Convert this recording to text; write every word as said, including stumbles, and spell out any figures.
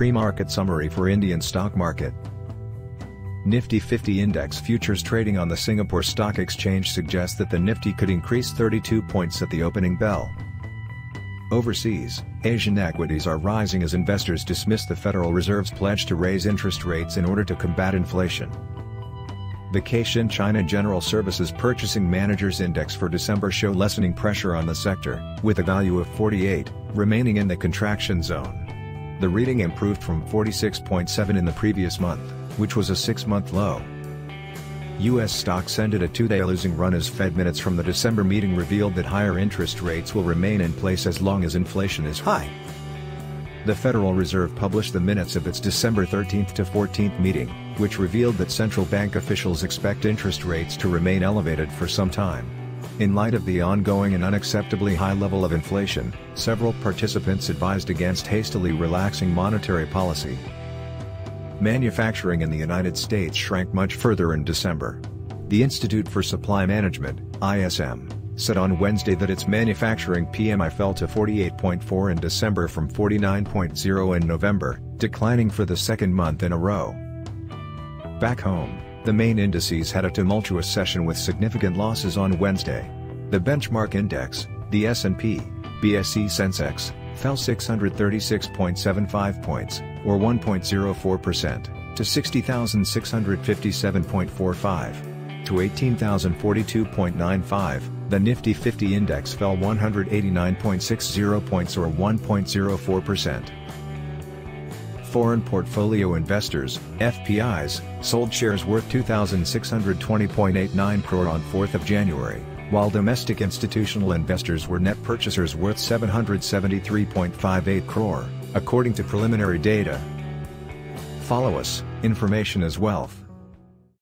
Pre-market summary for Indian stock market. Nifty fifty index futures trading on the Singapore Stock Exchange suggests that the Nifty could increase thirty-two points at the opening bell. Overseas, Asian equities are rising as investors dismiss the Federal Reserve's pledge to raise interest rates in order to combat inflation. The Caixin China General Services Purchasing Managers Index for December show lessening pressure on the sector, with a value of forty-eight, remaining in the contraction zone. The reading improved from forty-six point seven in the previous month, which was a six-month low. U S stocks ended a two-day losing run as Fed minutes from the December meeting revealed that higher interest rates will remain in place as long as inflation is high. The Federal Reserve published the minutes of its December thirteenth to fourteenth meeting, which revealed that central bank officials expect interest rates to remain elevated for some time. In light of the ongoing and unacceptably high level of inflation, several participants advised against hastily relaxing monetary policy. Manufacturing in the United States shrank much further in December. The Institute for Supply Management (I S M) said on Wednesday that its manufacturing P M I fell to forty-eight point four in December from forty-nine point zero in November, declining for the second month in a row. Back home, the main indices had a tumultuous session with significant losses on Wednesday. The benchmark index, the S and P B S E Sensex, fell six hundred thirty-six point seven five points, or one point zero four percent, to sixty thousand six hundred fifty-seven point four five. To eighteen thousand forty-two point nine five, the Nifty fifty index fell one hundred eighty-nine point six zero points or one point zero four percent. Foreign portfolio investors, F P Is, sold shares worth two thousand six hundred twenty point eight nine crore on fourth of January, while domestic institutional investors were net purchasers worth seven hundred seventy-three point five eight crore, according to preliminary data. Follow us, information is wealth.